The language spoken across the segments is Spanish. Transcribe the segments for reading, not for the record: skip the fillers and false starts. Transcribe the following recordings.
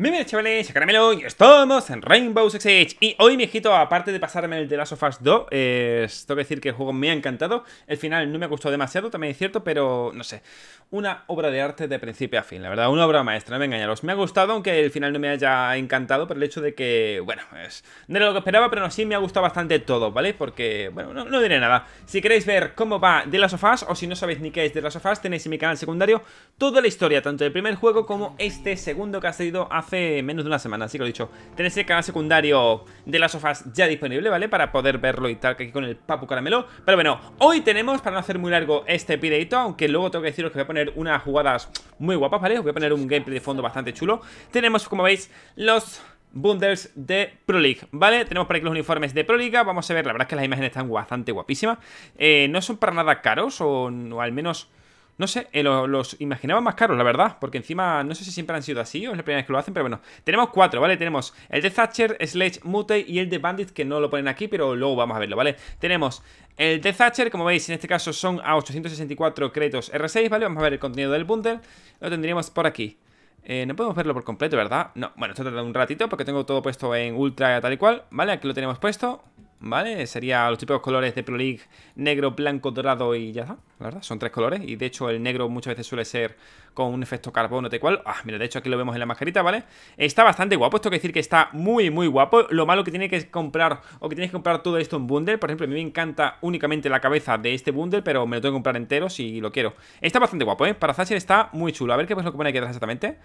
Bienvenidos chavales, a Caramelo y estamos en Rainbow Six Siege. Y hoy, mijito, aparte de pasarme el The Last of Us 2, tengo que decir que el juego me ha encantado. El final no me gustó demasiado, también es cierto, pero no sé. Una obra de arte de principio a fin, la verdad, una obra maestra, no me engañaros. Me ha gustado, aunque el final no me haya encantado, por el hecho de que, bueno, no era lo que esperaba, pero no, sí me ha gustado bastante todo, ¿vale? Porque, bueno, no diré nada. Si queréis ver cómo va The Last of Us, o si no sabéis ni qué es The Last of Us, tenéis en mi canal secundario toda la historia, tanto del primer juego como este segundo que ha salido hace menos de una semana, así que lo he dicho. Tenéis el canal secundario de las sofás ya disponible, ¿vale? Para poder verlo y tal, que aquí con el Papu Caramelo. Pero bueno, hoy tenemos, para no hacer muy largo este videito, aunque luego tengo que deciros que voy a poner unas jugadas muy guapas, ¿vale? Os voy a poner un gameplay de fondo bastante chulo. Tenemos, como veis, los bundles de Pro League, ¿vale? Tenemos por aquí los uniformes de Pro League. Vamos a ver, la verdad es que las imágenes están bastante guapísimas. No son para nada caros, o al menos... no sé, los imaginaba más caros, la verdad, porque encima, no sé si siempre han sido así o es la primera vez que lo hacen, pero bueno. Tenemos cuatro, ¿vale? Tenemos el de Thatcher, Sledge, Mutey y el de Bandit, que no lo ponen aquí, pero luego vamos a verlo, ¿vale? Tenemos el de Thatcher, como veis, en este caso son a 864 créditos R6, ¿vale? Vamos a ver el contenido del bundle, lo tendríamos por aquí. No podemos verlo por completo, ¿verdad? No, bueno, esto tarda un ratito porque tengo todo puesto en ultra tal y cual, ¿vale? Aquí lo tenemos puesto, ¿vale? Sería los típicos colores de Pro League: negro, blanco, dorado y ya está, la verdad, son tres colores. Y de hecho el negro muchas veces suele ser con un efecto carbono tal cual. Mira, de hecho aquí lo vemos en la mascarita, ¿vale? Está bastante guapo, esto quiere decir que está muy, muy guapo. Lo malo que tiene que comprar, o que tienes que comprar todo esto en bundle. Por ejemplo, a mí me encanta únicamente la cabeza de este bundle, pero me lo tengo que comprar entero si lo quiero. Está bastante guapo, ¿eh? Para Thatcher está muy chulo. A ver qué es lo que pone aquí atrás exactamente.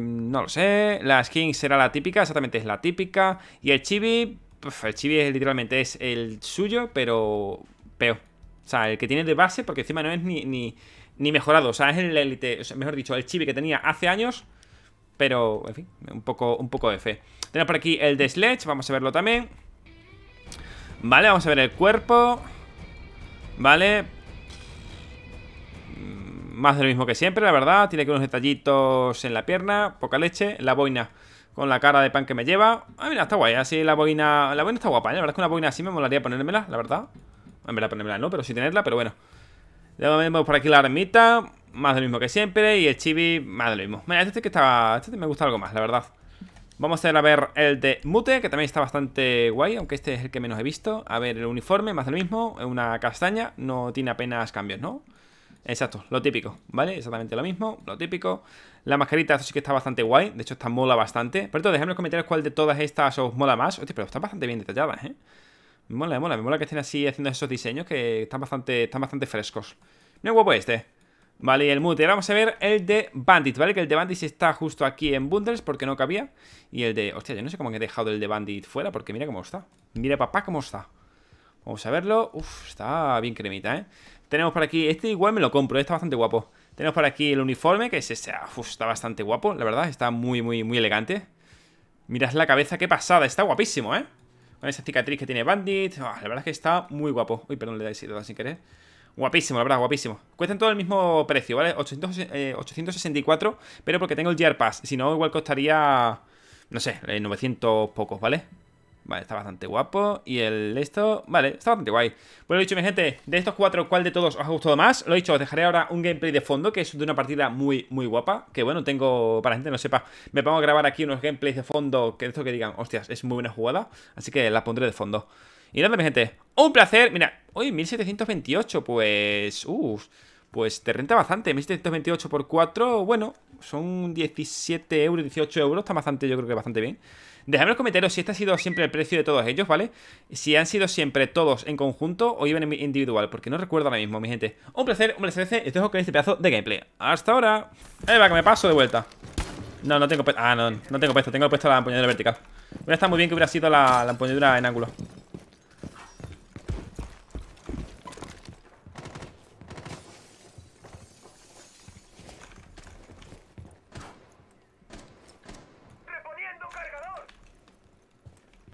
No lo sé. La skin será la típica, exactamente es la típica. Y el chibi... uf, el chibi es, literalmente es el suyo, pero peor. O sea, el que tiene de base, porque encima no es ni mejorado. O sea, es el élite, o sea, mejor dicho, el chibi que tenía hace años, pero, en fin, un poco F. Tenemos por aquí el de Sledge, vamos a verlo también. Vale, vamos a ver el cuerpo. Vale. Más de lo mismo que siempre, la verdad. Tiene que unos detallitos en la pierna, poca leche, la boina. Con la cara de pan que me lleva. Mira, está guay. Así la boina. La boina está guapa, ¿eh? La verdad es que una boina así me molaría ponérmela, la verdad. En verdad, ponérmela no, pero sí tenerla, pero bueno. Luego vemos por aquí la ermita. Más de lo mismo que siempre. Y el chibi, más de lo mismo. Mira, este que está. Este me gusta algo más, la verdad. Vamos a ver el de Mute, que también está bastante guay, aunque este es el que menos he visto. A ver, el uniforme, más de lo mismo. Una castaña. No tiene apenas cambios, ¿no? Exacto, lo típico, ¿vale? Exactamente lo mismo, lo típico. La mascarita, eso sí que está bastante guay. De hecho, esta mola bastante. Por cierto, dejadme en los comentarios cuál de todas estas os mola más. Hostia, pero está bastante bien detallada, ¿eh? Me mola que estén así haciendo esos diseños que están bastante frescos. Muy guapo este. Vale, y el Mute. Ahora vamos a ver el de Bandit, ¿vale? Que el de Bandit está justo aquí en bundles porque no cabía. Y el de... hostia, yo no sé cómo he dejado el de Bandit fuera porque mira cómo está. Mira, papá, cómo está. Vamos a verlo. Uf, está bien cremita, ¿eh? Tenemos por aquí... este igual me lo compro, está bastante guapo. Tenemos por aquí el uniforme, que es ese. Uf, está bastante guapo, la verdad. Está muy, muy, muy elegante. Mirad la cabeza, qué pasada. Está guapísimo, ¿eh? Con esa cicatriz que tiene Bandit. La verdad es que está muy guapo. Uy, perdón, le he dado sin querer. Guapísimo, la verdad, guapísimo. Cuestan todo el mismo precio, ¿vale? 864, pero porque tengo el Year Pass. Si no, igual costaría... no sé, 900 pocos, ¿vale? Vale, está bastante guapo. Y el esto, vale, está bastante guay. Bueno, lo dicho, mi gente, de estos cuatro, ¿cuál de todos os ha gustado más? Lo dicho, os dejaré ahora un gameplay de fondo, que es de una partida muy, muy guapa. Que bueno, tengo, para la gente que no sepa, me pongo a grabar aquí unos gameplays de fondo, que de esto que digan, hostias, es muy buena jugada. Así que la pondré de fondo. Y nada, mi gente, un placer. Mira, hoy 1728, pues... pues te renta bastante. 1728 por 4, bueno, son 17 euros, 18 euros. Está bastante, yo creo que bastante bien. Dejadme en los comentarios si este ha sido siempre el precio de todos ellos, ¿vale? Si han sido siempre todos en conjunto o iban en individual, porque no recuerdo ahora mismo, mi gente. Un placer, os dejo con este pedazo de gameplay. ¡Hasta ahora! Va, que me paso de vuelta. No, no tengo... no tengo puesto. Tengo puesto la empuñadura vertical. Hubiera estado muy bien que hubiera sido la empuñadura en ángulo.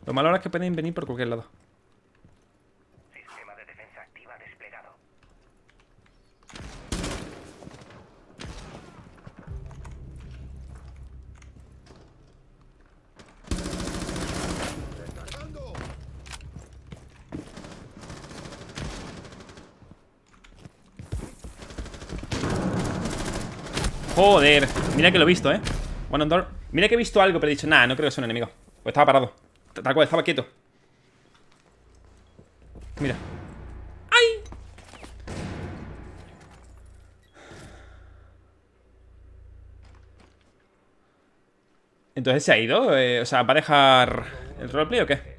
Lo malo ahora es que pueden venir por cualquier lado. Sistema de defensa activa desplegado. ¡Recargando! Joder, mira que lo he visto, eh. One on door. Mira que he visto algo, pero he dicho, nah, no creo que sea un enemigo. Pues estaba parado. Tal cual, estaba quieto. Mira. ¡Ay! Entonces se ha ido. O sea, ¿va a dejar el roleplay o qué?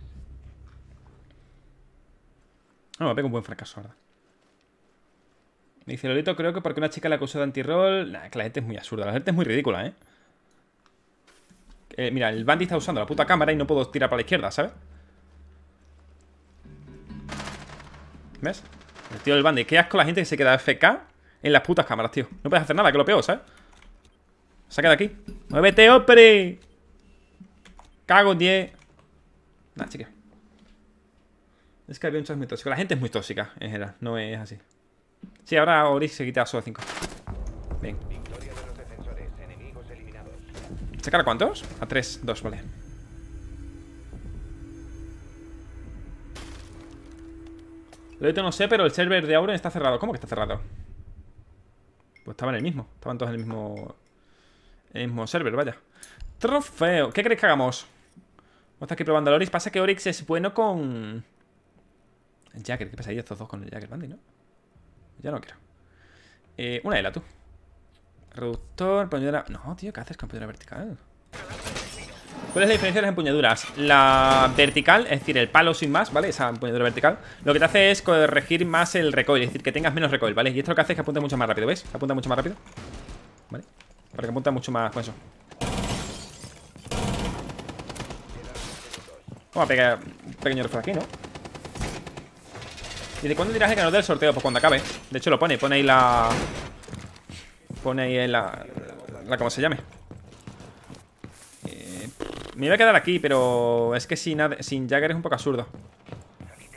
No, me pego un buen fracaso, ¿verdad? Me dice Lolito, creo que porque una chica la acusó de anti-roll. Nah, que la gente es muy absurda. La gente es muy ridícula, ¿eh? Mira, el Bandit está usando la puta cámara y no puedo tirar para la izquierda, ¿sabes? ¿Ves? El tío del Bandit. Qué asco la gente que se queda FK en las putas cámaras, tío. No puedes hacer nada, que es lo peor, ¿sabes? Saca de aquí. ¡Muévete, hombre! Cago en 10. Nah, chica. Es que el bicho es muy tóxico. La gente es muy tóxica, en general. No es así. Sí, ahora Oryx se quita a solo 5. Bien. ¿Se carga cuántos? A 3, 2, vale. Lo no sé, pero el server de Auron está cerrado. ¿Cómo que está cerrado? Pues estaba en el mismo. Estaban todos en el mismo. El mismo server, vaya. Trofeo. ¿Qué creéis que hagamos? Vamos a estar aquí probando a Oryx. Pasa que Oryx es bueno con. El Jäger. ¿Qué pasaría estos dos con el Jäger Bandit, no? Ya no quiero. Una de la tú. Reductor, empuñadura. No, tío, ¿qué haces con empuñadura vertical? ¿Cuál es la diferencia de las empuñaduras? La vertical, es decir, el palo sin más, ¿vale? Esa empuñadura vertical, lo que te hace es corregir más el recoil, es decir, que tengas menos recoil, ¿vale? Y esto lo que hace es que apunte mucho más rápido, ¿ves? Que apunta mucho más rápido, ¿vale? Para que apunta mucho más con eso. Vamos a pegar un pequeño refuerzo aquí, ¿no? ¿Y de cuándo dirás el ganador del sorteo? Pues cuando acabe. De hecho lo pone, pone ahí la... Pone ahí la ¿cómo se llame? Me iba a quedar aquí, pero es que sin Jäger es un poco absurdo.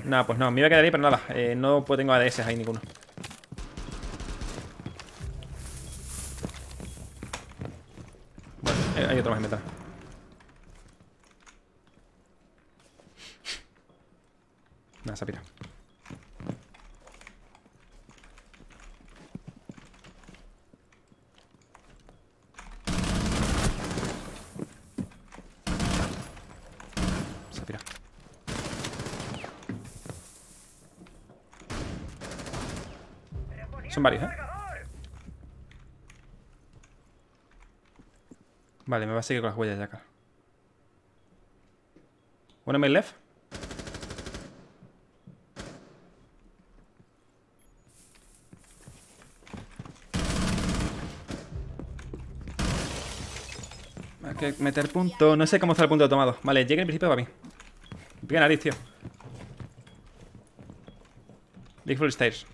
Nada, pues no, me iba a quedar ahí, pero nada. No tengo ADS ahí ninguno. Bueno, hay otro más en metal. Nada, se ha pirado. Son varios, ¿eh? Vale, me va a seguir con las huellas ya acá. One mail left. Hay que meter punto. No sé cómo está el punto tomado. Vale, llegue en principio para mí. Pica nariz, tío. Big Full Stairs.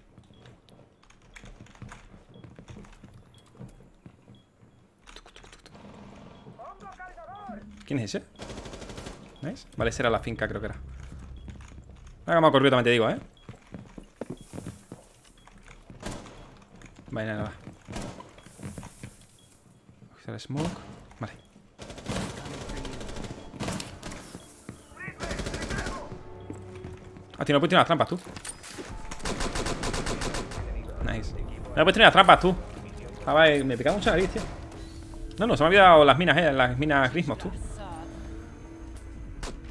¿Quién es ese? ¿Veis? Vale, esa era la finca, creo que era. Ahora vamos a correr, también te digo, ¿eh? Vale, nada. Coger el smoke. Vale. Ah, tío, no puedes tirar las trampas, tú. Nice. No puedes tirar las trampas, tú. Ah, vale, me picaba mucho la nariz, tío. No, no, se me han olvidado las minas, las minas Grismos, tú.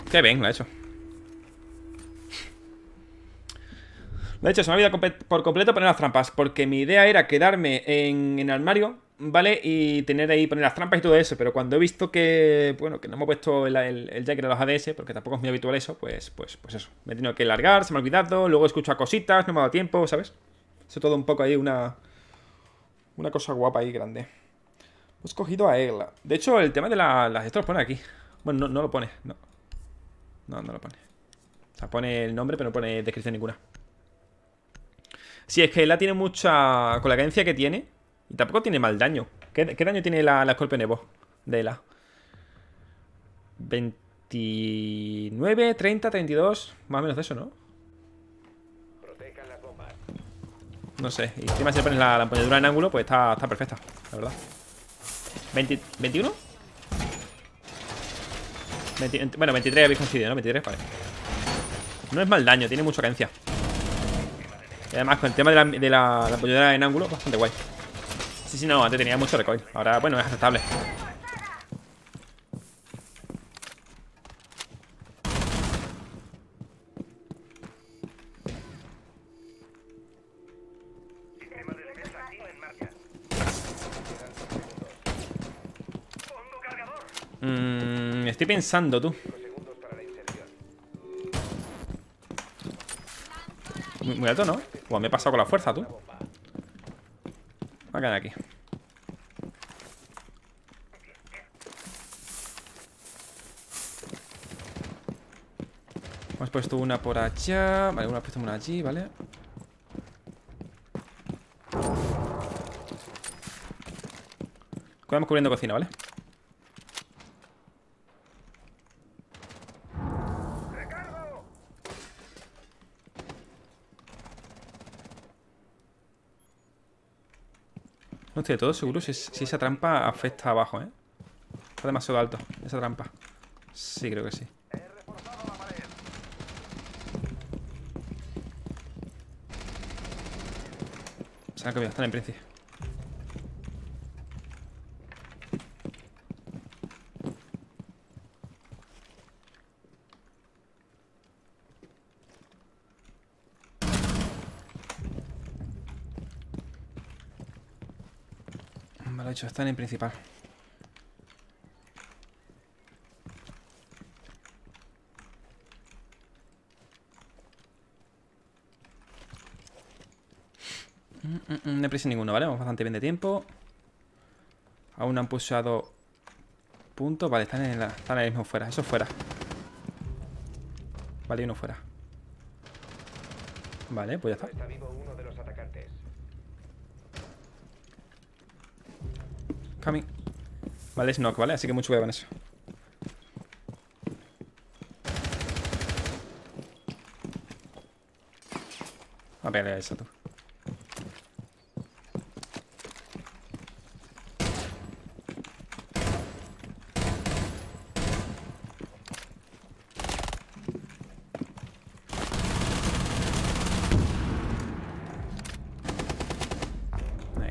Qué bien, lo ha hecho. De hecho, se me ha olvidado por completo poner las trampas. Porque mi idea era quedarme en el armario, ¿vale? Y tener ahí, poner las trampas y todo eso. Pero cuando he visto que, bueno, que no me he puesto el Jäger a los ADS, porque tampoco es muy habitual eso, pues eso. Me he tenido que largar, se me ha olvidado. Luego escucho a cositas, no me ha dado tiempo, ¿sabes? Eso todo un poco ahí, una cosa guapa ahí, grande. Hemos cogido a Egla. De hecho, el tema de las esto lo pone aquí. Bueno, no lo pone, no. No lo pone. O sea, pone el nombre, pero no pone descripción ninguna. Sí, es que la tiene mucha... Con la cadencia que tiene. Y tampoco tiene mal daño. ¿Qué daño tiene la Scorpion Evo de la 29, 30, 32. Más o menos de eso, ¿no? No sé. Y encima si le pones la empuñadura en ángulo, pues está perfecta, la verdad. 20, ¿21? 20, bueno, 23 habéis coincidido, ¿no? 23, vale. No es mal daño, tiene mucha cadencia. Y además, con el tema de la empuñadura en ángulo, bastante guay. Sí, no, antes tenía mucho recoil. Ahora, bueno, es aceptable. Estoy pensando, tú. Muy alto, ¿no? Buah, me he pasado con la fuerza, tú. Va a quedar aquí. Hemos puesto una por allá. Vale, una has puesto una allí, ¿vale? Vamos cubriendo cocina, ¿vale? No estoy de todo seguro si esa trampa afecta abajo, ¿eh? Está demasiado alto esa trampa. Sí, creo que sí. Se han comido, están en principio. Están en principal. No he preso ninguno, ¿vale? Vamos bastante bien de tiempo. Aún no han pulsado puntos. Vale, están en el mismo fuera. Eso fuera. Vale, uno fuera. Vale, pues ya está. Vale, es knock, ¿vale? Así que mucho cuidado con eso. A ver, eso tú.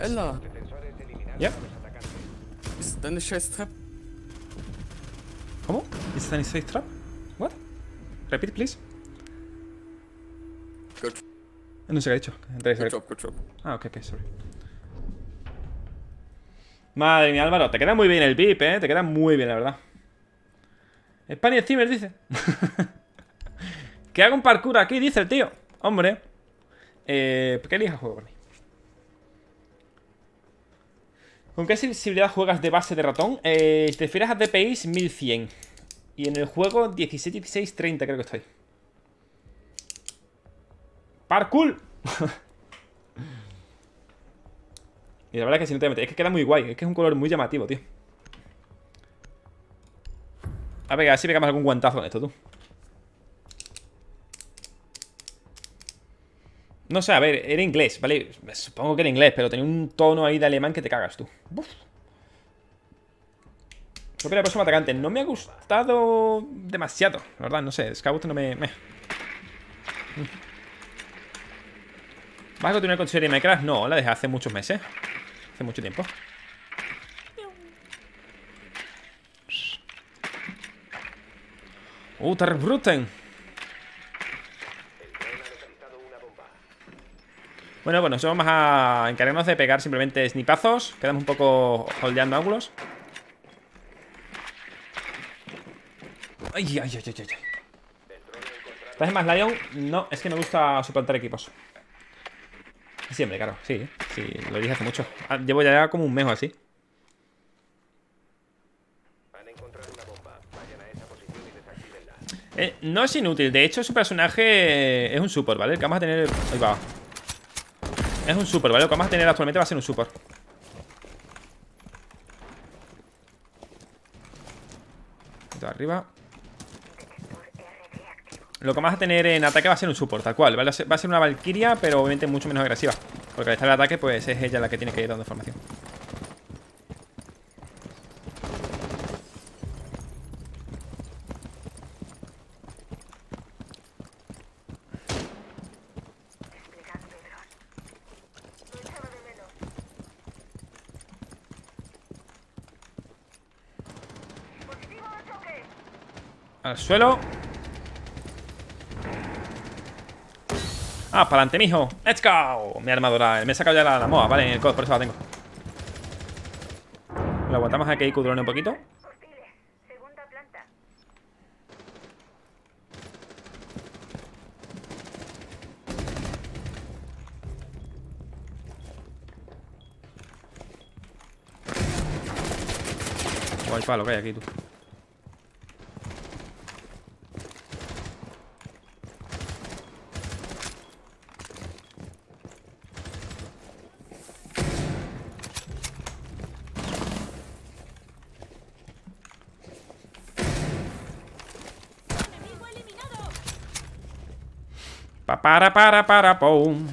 Nice. Yep. Ist das eine Scheiß-Trap? ¿Cómo? ¿Ist das eine Scheiß-Trap? What? Repeat, please. Good. No sé qué ha dicho. Good job. Ah, ok, sorry. Madre mía, Álvaro, te queda muy bien el VIP, ¿eh? Te queda muy bien, la verdad. Spanish Steamer dice. Que haga un parkour aquí, dice el tío. Hombre. ¿Qué elija juego por mí? ¿Con qué sensibilidad juegas de base de ratón? Te refieres a DPI 1100. Y en el juego 17, 16, 30 creo que estoy. ¡Parkour! Y la verdad es que si no te metes... Es que queda muy guay. Es que es un color muy llamativo, tío. A ver, así pegamos algún guantazo con esto, tú. No sé, a ver, era inglés, ¿vale? Supongo que era inglés, pero tenía un tono ahí de alemán que te cagas, tú. Uf. Creo que el próximo atacante no me ha gustado demasiado, la verdad, no sé. Scout no me... ¿Vas a continuar con tu serie de Minecraft? No, la dejé hace muchos meses. Hace mucho tiempo. Terrorbruten. Bueno, pues nosotros vamos a encargarnos de pegar simplemente snipazos. Quedamos un poco holdeando ángulos. Ay. ¿Estás en más Lion? No, es que me gusta suplantar equipos. Siempre, claro, sí, lo dije hace mucho. Llevo ya como un mes o así. No es inútil, de hecho su personaje es un support, ¿vale? El que vamos a tener... Ahí va. Es un support, ¿vale? Lo que vamos a tener actualmente va a ser un support. Esto arriba. Lo que vamos a tener en ataque va a ser un support, tal cual, ¿vale? Va a ser una Valkyria, pero obviamente mucho menos agresiva. Porque al estar en ataque, pues es ella la que tiene que ir dando formación. Al suelo. Ah, para adelante, mijo. Let's go. Mi armadura. Me he sacado ya la moa, vale, en el COD, por eso la tengo. Lo aguantamos a que drone un poquito. Voy palo, que hay aquí, tú. Para, pum.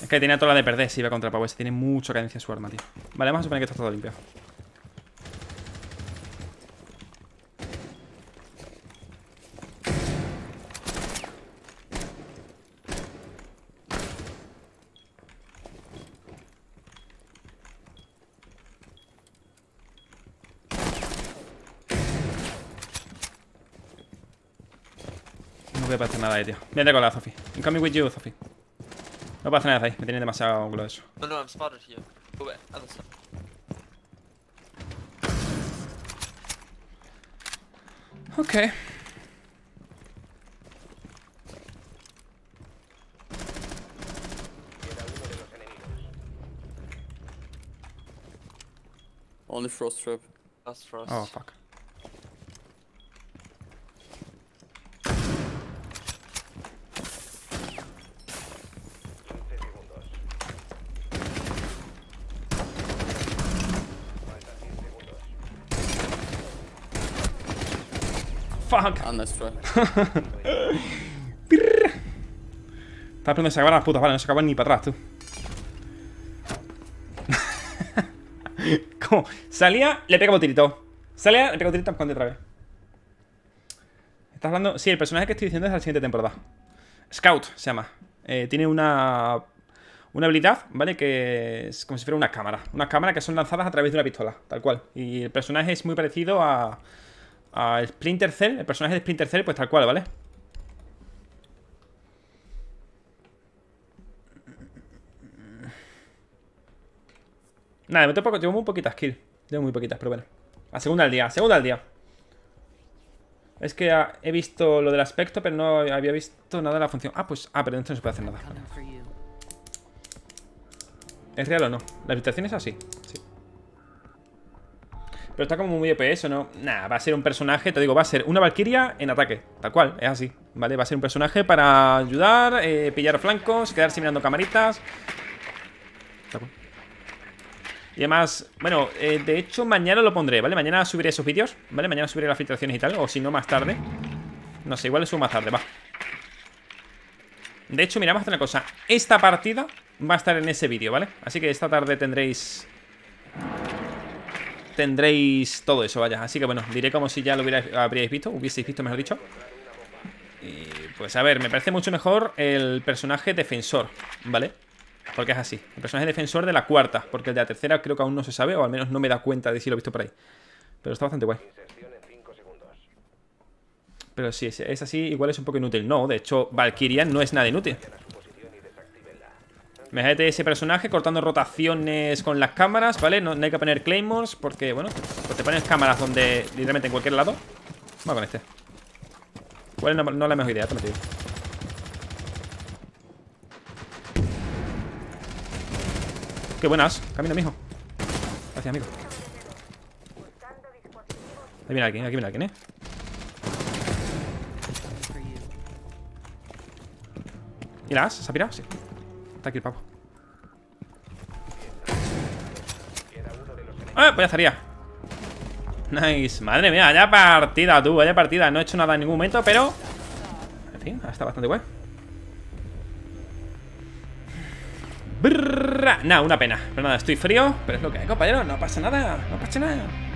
Es que tenía toda la de perder si iba contra Pau. Se tiene mucha cadencia en su arma, tío. Vale, vamos a suponer que esto está todo limpio. No voy a hacer nada ahí, tío. Vete con la Zofi. I'm coming with you, Zofi. No pasa nada ahí. Me tienen demasiado ángulo eso. No, I'm spotted here. Go back, other side. Ok. Only frost trap. That's frost. Oh, fuck. Fuck. Estaba pronto, se acaban las putas, vale, no se acaban ni para atrás, tú. ¿Cómo? Salía, le pegaba un tirito. Salía, le pegaba un tirito, esconde otra vez. ¿Estás hablando? Sí, el personaje que estoy diciendo es de la siguiente temporada. Scout se llama. Tiene una habilidad, ¿vale? Que es como si fuera una cámara. Unas cámaras que son lanzadas a través de una pistola, tal cual. Y el personaje es muy parecido a Splinter Cell, el personaje de Splinter Cell, pues tal cual, ¿vale? Nada, me toco, llevo muy poquitas kills. Llevo muy poquitas, pero bueno. A segunda al día, a segunda al día. Es que he visto lo del aspecto, pero no había visto nada de la función. Ah, pues, pero esto no se puede hacer nada. Vale. ¿Es real o no? La habitación es así, sí. Pero está como muy EPS, ¿no? Nah, va a ser un personaje, te digo, va a ser una Valkyria en ataque. Tal cual, es así, ¿vale? Va a ser un personaje para ayudar, pillar flancos, quedarse mirando camaritas. Tal cual. Y además, bueno, de hecho mañana lo pondré, ¿vale? Mañana subiré esos vídeos, ¿vale? Mañana subiré las filtraciones y tal, o si no más tarde. No sé, igual lo subo más tarde, va. De hecho, mira, vamos a hacer una cosa. Esta partida va a estar en ese vídeo, ¿vale? Así que esta tarde tendréis todo eso, vaya. Así que bueno, diré como si ya lo habríais visto, mejor dicho. Y pues a ver, me parece mucho mejor el personaje defensor, ¿vale? Porque es así, el personaje defensor de la cuarta, porque el de la tercera creo que aún no se sabe, o al menos no me da cuenta de si lo he visto por ahí. Pero está bastante guay. Pero sí, es así, igual es un poco inútil. No, de hecho, Valkyria no es nada inútil. Imagínate ese personaje cortando rotaciones con las cámaras, ¿vale? No hay que poner claymores porque, bueno, pues te pones cámaras donde, literalmente en cualquier lado. Vamos con este. ¿Cuál es no la mejor idea? Te lo digo. ¡Qué buenas! Camino, mijo. Gracias, amigo. Ahí viene alguien, aquí viene alguien, ¿eh? ¿Y la as? ¿Se ha pirado? Sí. Está aquí el pavo. ¡Ah! Pues ya estaría. Nice. Madre mía, vaya partida, tú. Vaya partida. No he hecho nada en ningún momento, pero... En fin, está bastante guay. Nah, una pena. Pero nada, estoy frío. Pero es lo que hay, compañero. No pasa nada. No pasa nada.